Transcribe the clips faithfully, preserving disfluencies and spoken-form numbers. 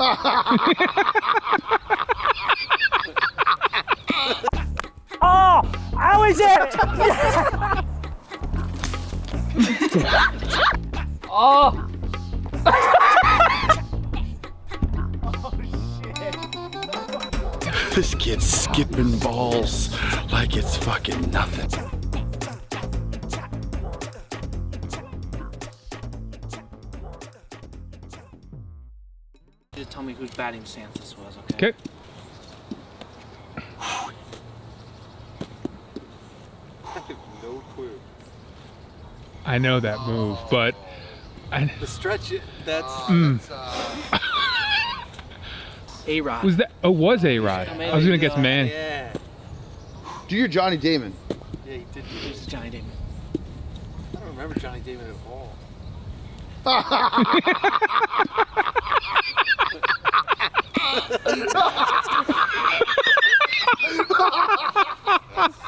Oh, I was it! Oh. This kid's skipping balls like it's fucking nothing. Just tell me whose batting stance this was, okay? Okay. I have no clue. I know that oh. move, but I... the stretch. That's. Oh, mm. that's uh... A-Rod. Was that? Oh, was A-Rod. I was gonna guess man. Yeah. Do your Johnny Damon. Yeah, he did. He was Johnny Damon. I don't remember Johnny Damon at all.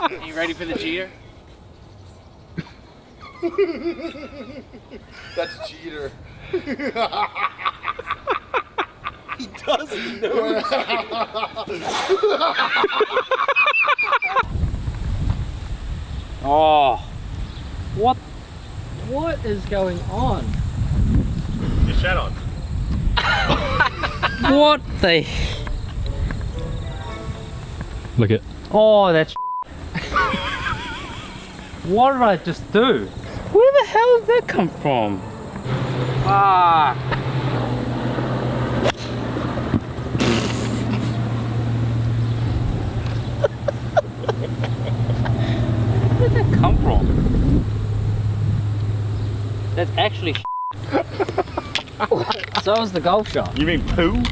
Are you ready for the Jeter? That's Jeter. He doesn't know. Oh, what? What is going on? You shat on. What the? Look it. Oh, that's. What did I just do? Where the hell did that come from? Ah. Come from? That's actually So is the golf shot. You mean poo?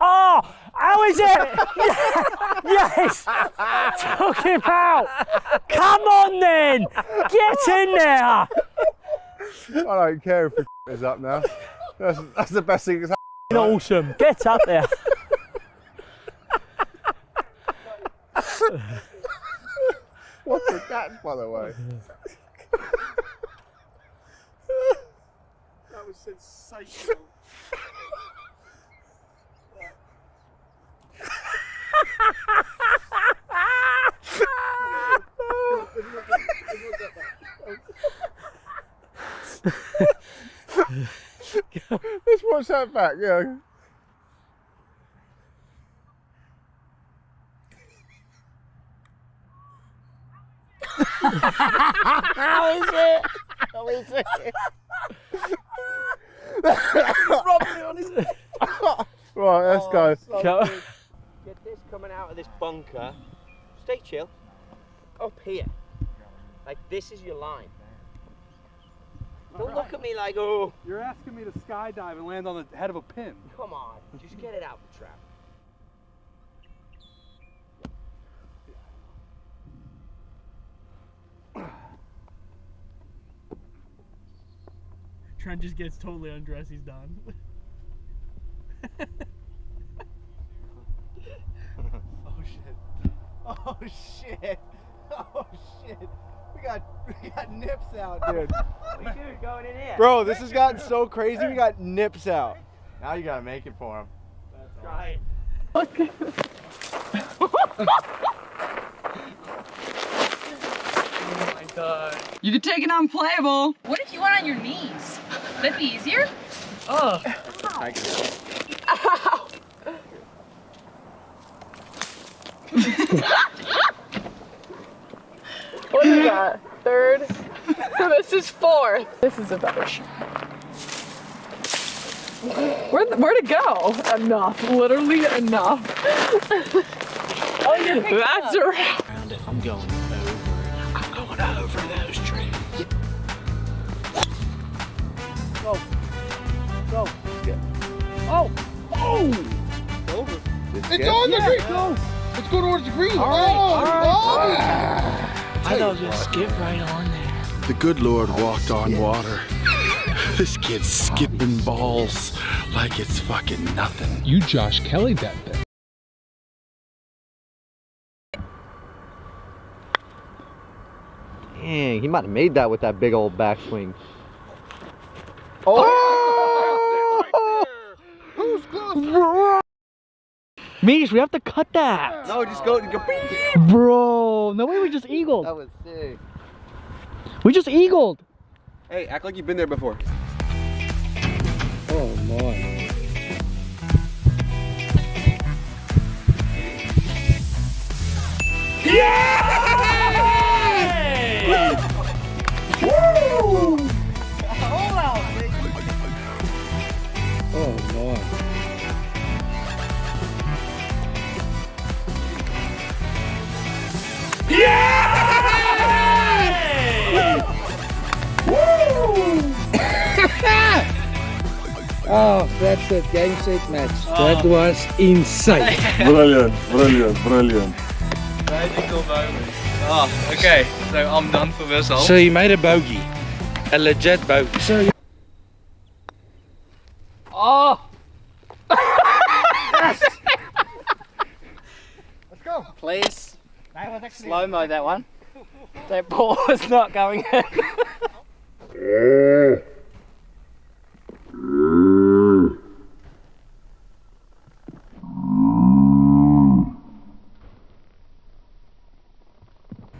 Oh! I was it! Yes! Yes! Took him out! Come on then! Get in there! I don't care if the is up now. That's, that's the best thing that's happened. Awesome, get up there. What's a catch, by the way? That was sensational. Let's watch that back, yeah. How is it? How is it? Rob's it on his head. Right, let's oh, go. So get this coming out of this bunker. Stay chill. Up here. Like, this is your line. Don't look at me like, oh. You're asking me to skydive and land on the head of a pin. Come on, just get it out the trap. Trent just gets totally undressed, he's done. Oh shit. Oh shit. Oh shit. We got, we got nips out, dude. We do, going in here. Bro, this has gotten so crazy, we got nips out. Now you gotta make it for him. That's right. Okay. Oh my god. You could take it unplayable. What if you went on your knees? That'd be easier. Oh. Ow. Ow. What is that? Third? So this is fourth. This is a better shot. Where'd, where'd it go? Enough. Literally enough. Oh, you're that's a wrap. Around it. I'm going over. I'm going over those trees. Go. Go. Yeah. Oh. Oh. It's over. It's, it's on the yeah. green. Go. It's going towards the green. All right. Oh. All right. All right. I thought it was going to skip right on there. The good Lord walked on water. This kid's skipping balls like it's fucking nothing. You Josh Kelly'd that thing. Dang, he might have made that with that big old backswing. Oh! Oh! Who's close? Mish, we have to cut that. No, just go and go. Bro, no way we just eagled. That was sick. We just eagled. Hey, act like you've been there before. Oh, my. Yeah! Woo! All out, bitch. Oh, Lord. Yeah! Woo! Oh, that's it. Game, set, match. Oh. That was insane. Brilliant, brilliant, brilliant. Magical moment. Oh, okay. So I'm done for this all. So you made a bogey. A legit bogey. So you... Oh! Yes! Let's go. Please. Slow-mo that one. That ball was not going in.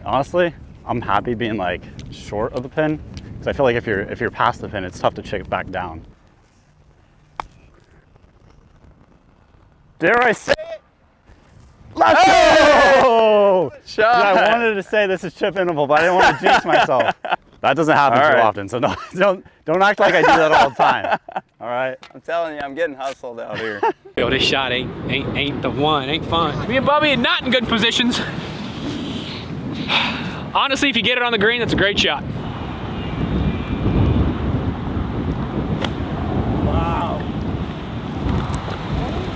Honestly, I'm happy being like short of the pin, because I feel like if you're if you're past the pin, it's tough to check it back down. Dare I say it? Let's go! Shot. I wanted to say this is chip interval, but I didn't want to jinx myself. That doesn't happen all too right. often, so don't, don't don't act like I do that all the time. All right. I'm telling you, I'm getting hustled out here. Yo, this shot ain't ain't ain't the one. Ain't fun. Me and Bobby are not in good positions. Honestly, if you get it on the green, that's a great shot. Wow.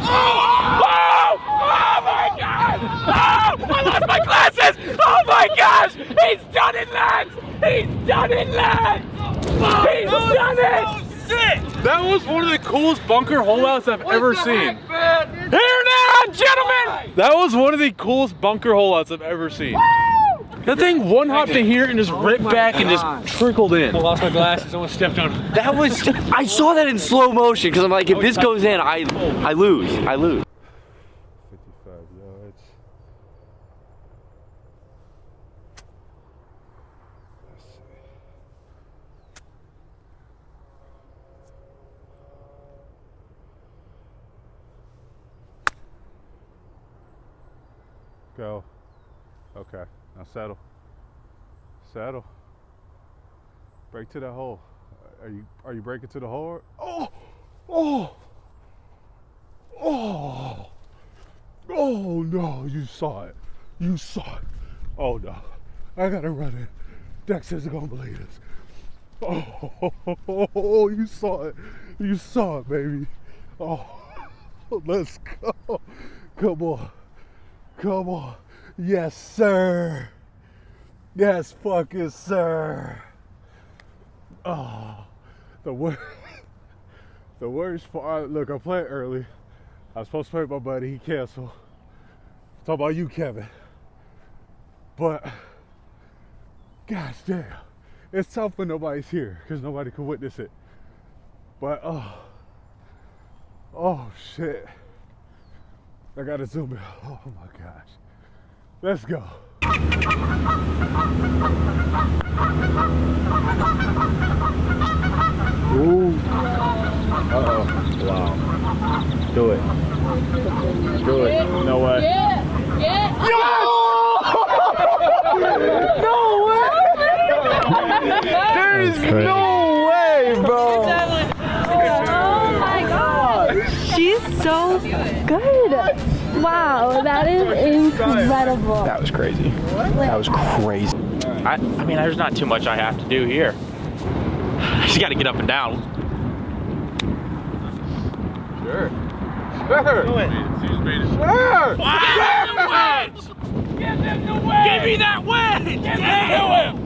Oh! Oh! Oh my God! Oh, I lost my glasses! Oh my gosh! He's done it, lads! He's done it, lads! Oh, He's done it! So sick. That was one of the coolest bunker holdouts I've what ever seen. Heck, Here now, gentlemen! That was one of the coolest bunker holdouts I've ever seen. Woo! That thing one hopped to here and just oh ripped back God. and just trickled in. I lost my glasses. Someone stepped on it. That was. I saw that in slow motion because I'm like, if this goes in, I, I lose. I lose. Go. Okay, now settle. Settle. Break to the hole. Are you are you breaking to the hole? Or? Oh! Oh! Oh! Oh no, you saw it. You saw it. Oh no. I gotta run in. Dex isn't gonna believe this. Oh, oh, oh, oh, oh, you saw it. You saw it, baby. Oh, let's go. Come on. Come on. Yes, sir. Yes, fuck yes, sir. Oh, the worst. The worst part. Look, I played early. I was supposed to play with my buddy. He canceled. I'm talking about you, Kevin. But, gosh damn. It's tough when nobody's here because nobody can witness it. But, oh. Oh, shit. I gotta zoom in. Oh my gosh. Let's go. Ooh. Uh-oh. Wow. Do it. Do it. No way. Yeah. Yeah. Yes! No way! There is no way, bro. Oh my God. She's so good. Wow, that is incredible. That was crazy. That was crazy. I, I mean, there's not too much I have to do here. I just got to get up and down. Sure. Sure. Sure. Wow. Give him the wedge. Give me that wedge. Give yeah. him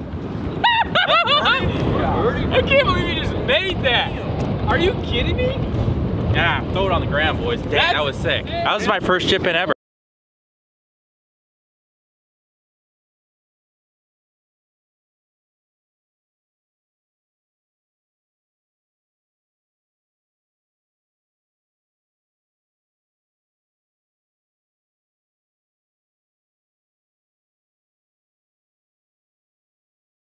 I can't believe you just made that. Are you kidding me? Yeah, throw it on the ground, boys. Damn, that was sick. That was my first chip in ever.